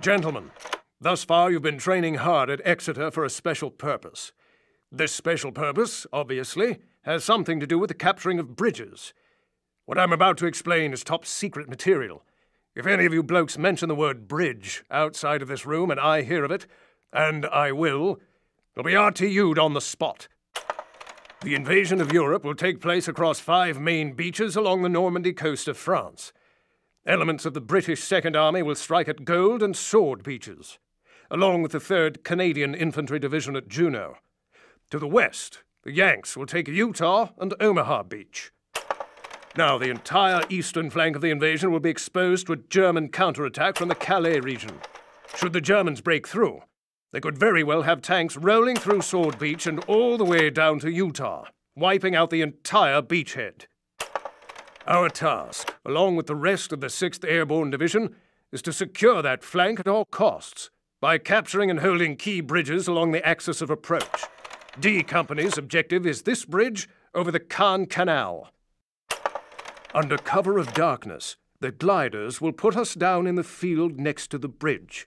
Gentlemen, thus far you've been training hard at Exeter for a special purpose. This special purpose, obviously, has something to do with the capturing of bridges. What I'm about to explain is top secret material. If any of you blokes mention the word bridge outside of this room and I hear of it, and I will, it'll be RTU'd on the spot. The invasion of Europe will take place across 5 main beaches along the Normandy coast of France. Elements of the British 2nd Army will strike at Gold and Sword beaches, along with the 3rd Canadian Infantry Division at Juno. To the west, the Yanks will take Utah and Omaha Beach. Now, the entire eastern flank of the invasion will be exposed to a German counterattack from the Calais region. Should the Germans break through, they could very well have tanks rolling through Sword Beach and all the way down to Utah, wiping out the entire beachhead. Our task, along with the rest of the 6th Airborne Division, is to secure that flank at all costs by capturing and holding key bridges along the axis of approach. D Company's objective is this bridge over the Caen Canal. Under cover of darkness, the gliders will put us down in the field next to the bridge.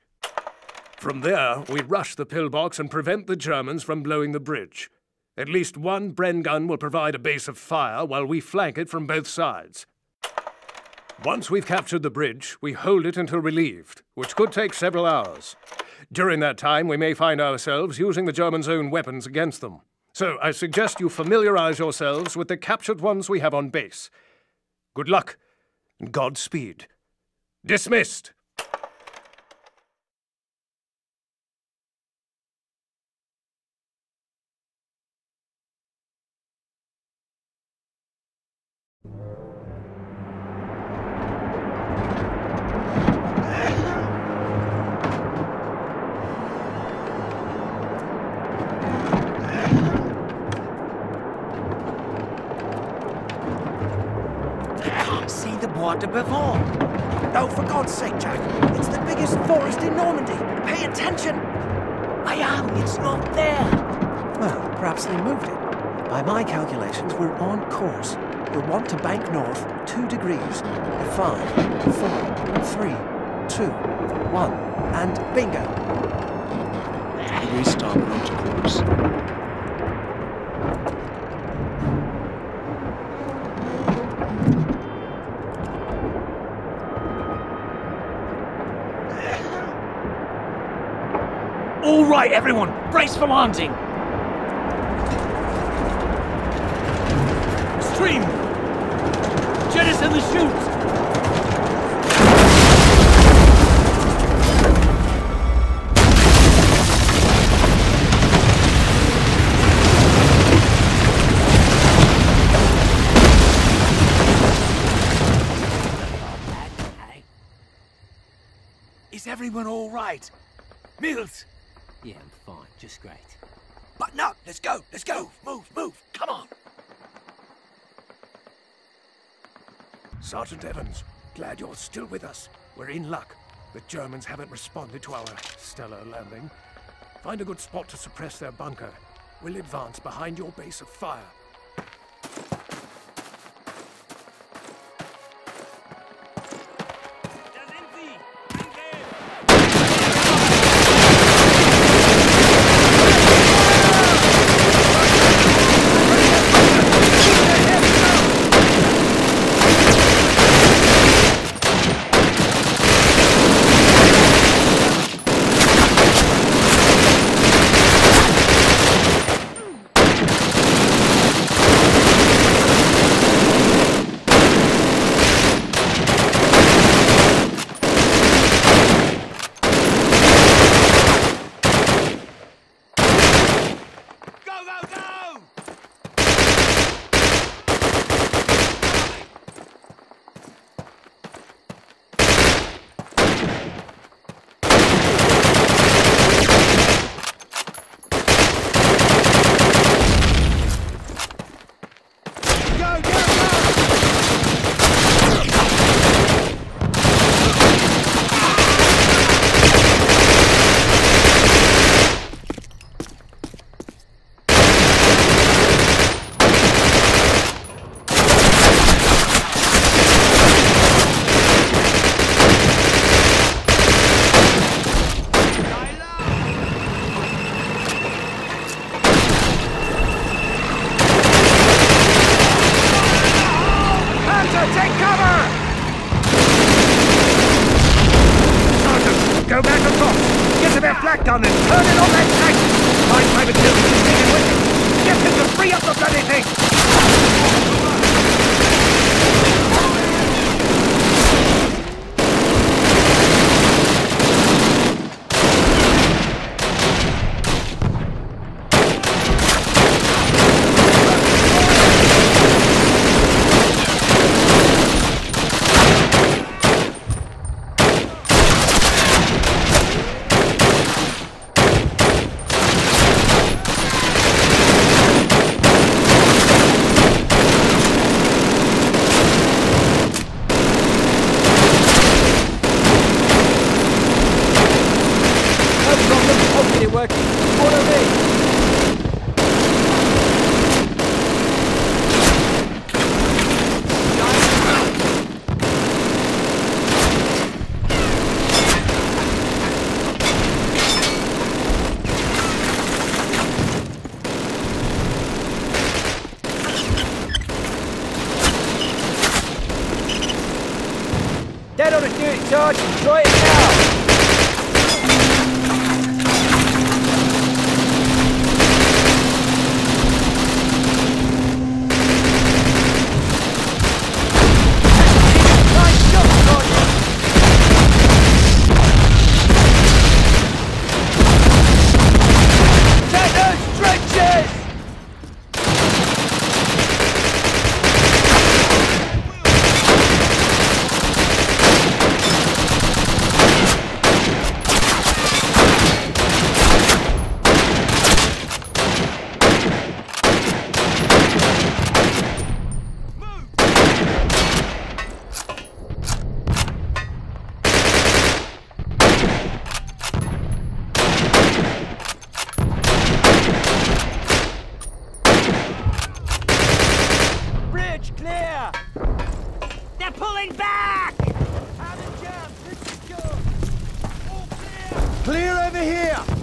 From there, we rush the pillbox and prevent the Germans from blowing the bridge. At least one Bren gun will provide a base of fire while we flank it from both sides. Once we've captured the bridge, we hold it until relieved, which could take several hours. During that time, we may find ourselves using the Germans' own weapons against them. So I suggest you familiarize yourselves with the captured ones we have on base. Good luck, and Godspeed. Dismissed! Before. No, for God's sake, Jack. It's the biggest forest in Normandy. Pay attention. I am. It's not there. Well, perhaps they moved it. By my calculations, we're on course. You'll want to bank north 2 degrees. 5, 4, 3, 2, 1, and bingo. We start on course. All right, everyone, brace for landing. Stream! Jettison the chute! Is everyone all right? Milt! Yeah, I'm fine. Just great. Button up! Let's go! Let's go! Move! Move! Come on! Sergeant Evans, glad you're still with us. We're in luck. The Germans haven't responded to our stellar landing. Find a good spot to suppress their bunker. We'll advance behind your base of fire. back on and turn it on that tank! My time is still taking with me! Get him to free up the bloody thing! Clear over here!